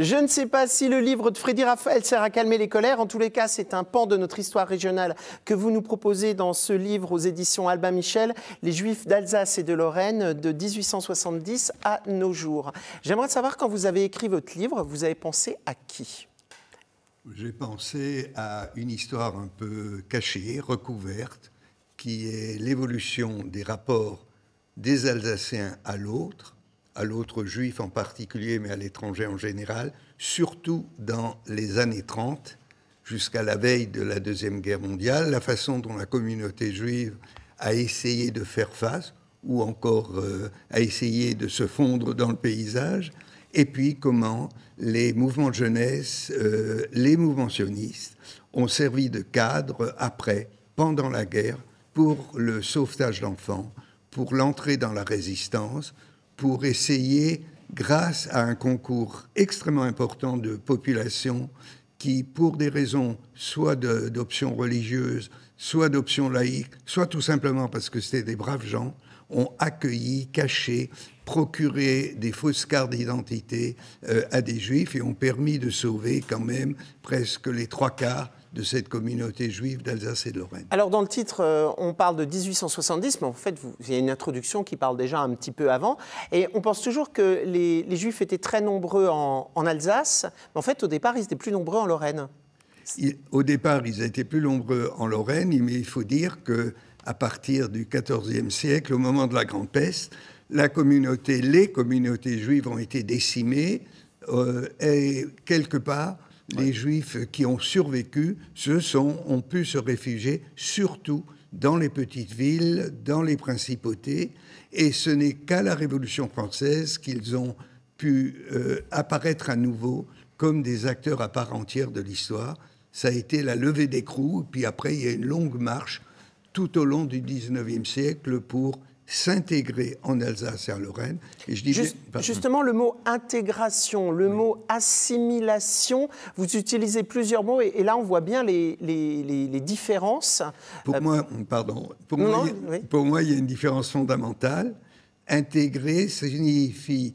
Je ne sais pas si le livre de Freddy Raphaël sert à calmer les colères. En tous les cas, c'est un pan de notre histoire régionale que vous nous proposez dans ce livre aux éditions Albin Michel, Les Juifs d'Alsace et de Lorraine de 1870 à nos jours. J'aimerais savoir, quand vous avez écrit votre livre, vous avez pensé à qui ? J'ai pensé à une histoire un peu cachée, recouverte, qui est l'évolution des rapports des Alsaciens à l'autre juif en particulier, mais à l'étranger en général, surtout dans les années 30, jusqu'à la veille de la Deuxième Guerre mondiale, la façon dont la communauté juive a essayé de faire face, ou encore a essayé de se fondre dans le paysage, et puis comment les mouvements de jeunesse, les mouvements sionistes ont servi de cadre après, pendant la guerre, pour le sauvetage d'enfants, pour l'entrée dans la résistance, pour essayer, grâce à un concours extrêmement important de populations qui, pour des raisons soit d'options religieuses, soit d'options laïques, soit tout simplement parce que c'était des braves gens, ont accueilli, caché, procuré des fausses cartes d'identité à des Juifs et ont permis de sauver quand même presque les 3/4 de cette communauté juive d'Alsace et de Lorraine. Alors dans le titre, on parle de 1870, mais en fait, il y a une introduction qui parle déjà un petit peu avant. Et on pense toujours que les Juifs étaient très nombreux en Alsace, mais en fait, au départ, ils étaient plus nombreux en Lorraine. Au départ, ils étaient plus nombreux en Lorraine, mais il faut dire que à partir du XIVe siècle, au moment de la Grande Peste, les communautés juives ont été décimées et quelque part, ouais, les Juifs qui ont survécu ont pu se réfugier surtout dans les petites villes, dans les principautés, et ce n'est qu'à la Révolution française qu'ils ont pu apparaître à nouveau comme des acteurs à part entière de l'histoire. Ça a été la levée des crous, puis après il y a une longue marche tout au long du XIXe siècle pour s'intégrer en Alsace et en Lorraine. Et je dis justement, le mot intégration, le mot assimilation, vous utilisez plusieurs mots et là on voit bien les différences. Pour moi, il y a une différence fondamentale. Intégrer signifie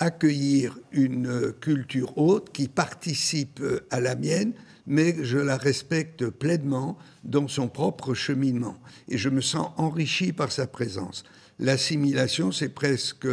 accueillir une culture haute qui participe à la mienne, mais je la respecte pleinement dans son propre cheminement. Et je me sens enrichi par sa présence. L'assimilation, c'est presque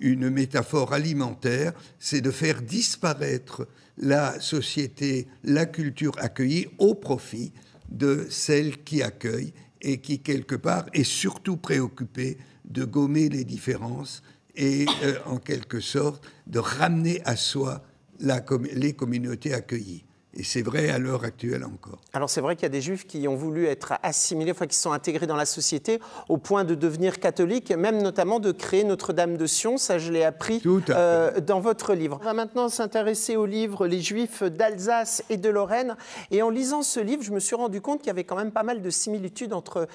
une métaphore alimentaire, c'est de faire disparaître la société, la culture accueillie au profit de celle qui accueille et qui, quelque part, est surtout préoccupée de gommer les différences et, en quelque sorte, de ramener à soi les communautés accueillies. Et c'est vrai à l'heure actuelle encore. Alors c'est vrai qu'il y a des Juifs qui ont voulu être assimilés, enfin qui sont intégrés dans la société au point de devenir catholiques, même notamment de créer Notre-Dame de Sion. Ça, je l'ai appris dans votre livre. On va maintenant s'intéresser au livre Les Juifs d'Alsace et de Lorraine. Et en lisant ce livre, je me suis rendu compte qu'il y avait quand même pas mal de similitudes entre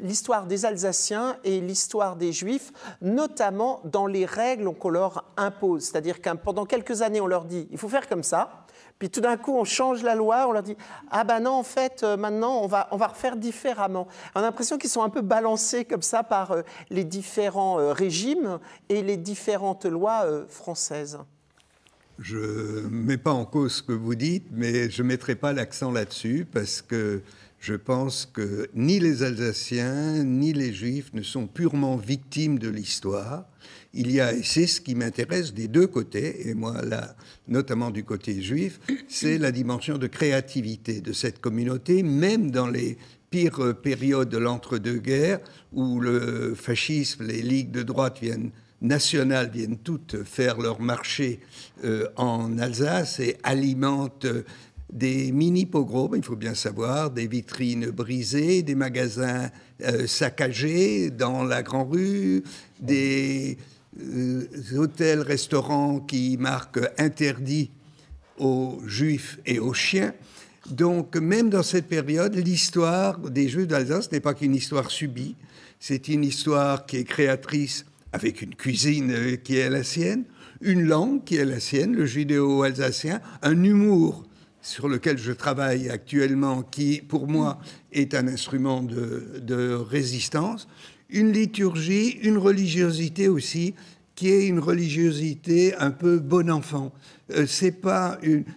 l'histoire des Alsaciens et l'histoire des Juifs, notamment dans les règles qu'on leur impose. C'est-à-dire que pendant quelques années, on leur dit « il faut faire comme ça ». Puis tout d'un coup, on change la loi, on leur dit « ah ben non, en fait, maintenant, on va refaire différemment ». On a l'impression qu'ils sont un peu balancés comme ça par les différents régimes et les différentes lois françaises. Je ne mets pas en cause ce que vous dites, mais je ne mettrai pas l'accent là-dessus parce que je pense que ni les Alsaciens ni les Juifs ne sont purement victimes de l'histoire. Il y a, et c'est ce qui m'intéresse des deux côtés, et moi, là, notamment du côté juif, c'est la dimension de créativité de cette communauté, même dans les pires périodes de l'entre-deux-guerres, où le fascisme, les ligues de droite nationales viennent toutes faire leur marché en Alsace et alimentent des mini-pogroms, il faut bien savoir, des vitrines brisées, des magasins saccagés dans la Grand Rue, des hôtels, restaurants qui marquent interdit aux Juifs et aux chiens. Donc, même dans cette période, l'histoire des Juifs d'Alsace n'est pas qu'une histoire subie, c'est une histoire qui est créatrice avec une cuisine qui est la sienne, une langue qui est la sienne, le judéo-alsacien, un humour sur lequel je travaille actuellement, qui, pour moi, est un instrument de résistance, une liturgie, une religiosité aussi, qui est une religiosité un peu bon enfant.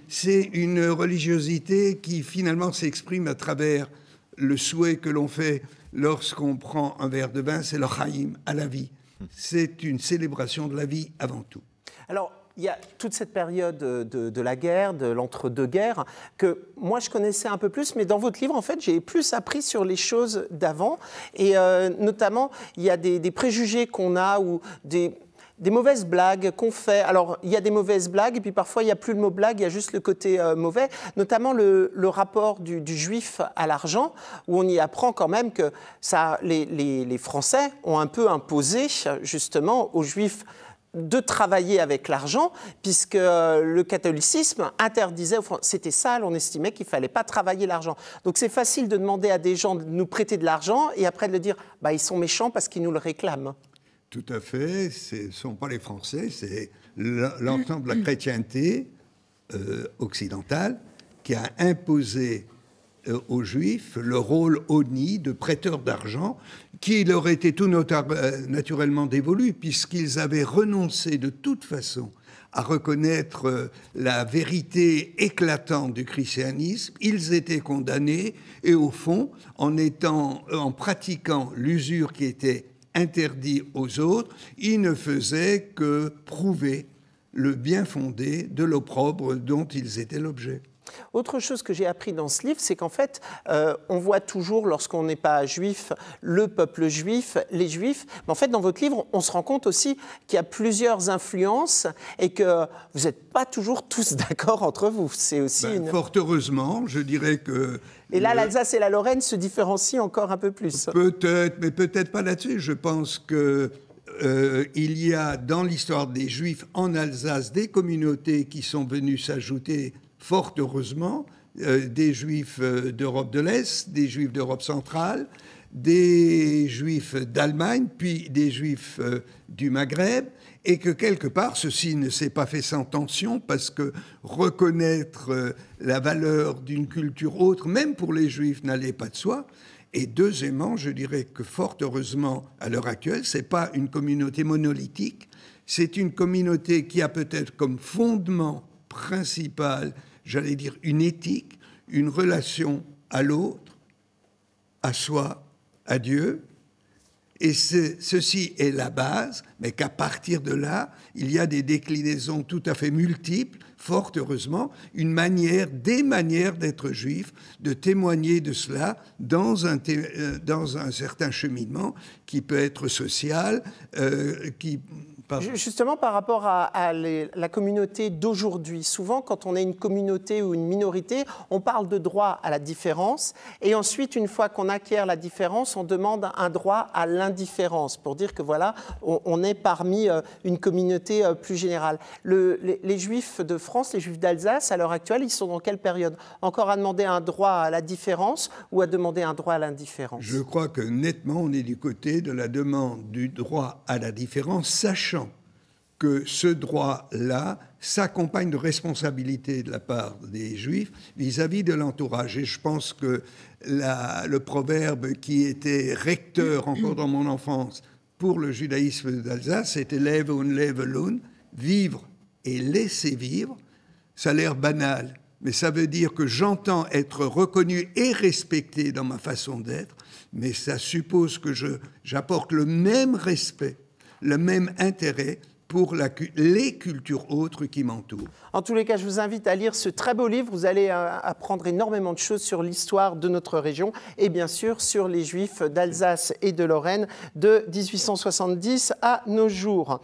C'est une religiosité qui finalement s'exprime à travers le souhait que l'on fait lorsqu'on prend un verre de vin, c'est le khayim, à la vie. C'est une célébration de la vie avant tout. Alors, il y a toute cette période de la guerre, de l'entre-deux-guerres, que moi je connaissais un peu plus, mais dans votre livre, en fait, j'ai plus appris sur les choses d'avant. Et notamment, il y a des préjugés qu'on a ou des mauvaises blagues qu'on fait. Alors, il y a des mauvaises blagues, et puis parfois, il n'y a plus le mot blague, il y a juste le côté mauvais, notamment le rapport du juif à l'argent, où on y apprend quand même que ça, les Français ont un peu imposé, justement, aux juifs de travailler avec l'argent, puisque le catholicisme interdisait, c'était sale, on estimait qu'il ne fallait pas travailler l'argent. Donc c'est facile de demander à des gens de nous prêter de l'argent, et après de le dire, bah, ils sont méchants parce qu'ils nous le réclament. Tout à fait, ce ne sont pas les Français, c'est l'ensemble de la chrétienté occidentale qui a imposé aux Juifs le rôle honni de prêteurs d'argent qui leur était tout naturellement dévolu puisqu'ils avaient renoncé de toute façon à reconnaître la vérité éclatante du christianisme. Ils étaient condamnés et au fond, en pratiquant l'usure qui était interdit aux autres, il ne faisait que prouver le bien fondé de l'opprobre dont ils étaient l'objet. Autre chose que j'ai appris dans ce livre, c'est qu'en fait, on voit toujours, lorsqu'on n'est pas juif, le peuple juif, les juifs. Mais en fait, dans votre livre, on se rend compte aussi qu'il y a plusieurs influences et que vous n'êtes pas toujours tous d'accord entre vous. C'est aussi fort heureusement, je dirais que... Et là, l'Alsace et la Lorraine se différencient encore un peu plus. Peut-être, mais peut-être pas là-dessus. Je pense que... il y a dans l'histoire des Juifs en Alsace des communautés qui sont venues s'ajouter... fort heureusement, des Juifs d'Europe de l'Est, des Juifs d'Europe centrale, des Juifs d'Allemagne, puis des Juifs du Maghreb, et que quelque part, ceci ne s'est pas fait sans tension, parce que reconnaître la valeur d'une culture autre, même pour les Juifs, n'allait pas de soi. Et deuxièmement, je dirais que fort heureusement, à l'heure actuelle, ce n'est pas une communauté monolithique, c'est une communauté qui a peut-être comme fondement principal, j'allais dire, une éthique, une relation à l'autre, à soi, à Dieu. Et ceci est la base, mais qu'à partir de là, il y a des déclinaisons tout à fait multiples, fort heureusement, une manière, des manières d'être juif, de témoigner de cela dans un certain cheminement qui peut être social, qui... Pardon. Justement, par rapport à la communauté d'aujourd'hui, souvent, quand on est une communauté ou une minorité, on parle de droit à la différence. Et ensuite, une fois qu'on acquiert la différence, on demande un droit à l'indifférence pour dire que voilà, on est parmi une communauté plus générale. Les Juifs de France, les Juifs d'Alsace, à l'heure actuelle, ils sont dans quelle période? Encore à demander un droit à la différence ou à demander un droit à l'indifférence? Je crois que nettement, on est du côté de la demande du droit à la différence, sachant que ce droit-là s'accompagne de responsabilités de la part des Juifs vis-à-vis de l'entourage. Et je pense que le proverbe qui était recteur encore dans mon enfance pour le judaïsme d'Alsace, c'était « leve und leve l'un », vivre et laisser vivre, ça a l'air banal, mais ça veut dire que j'entends être reconnu et respecté dans ma façon d'être, mais ça suppose que j'apporte le même respect, le même intérêt pour les cultures autres qui m'entourent. En tous les cas, je vous invite à lire ce très beau livre. Vous allez apprendre énormément de choses sur l'histoire de notre région et bien sûr sur les Juifs d'Alsace et de Lorraine de 1870 à nos jours.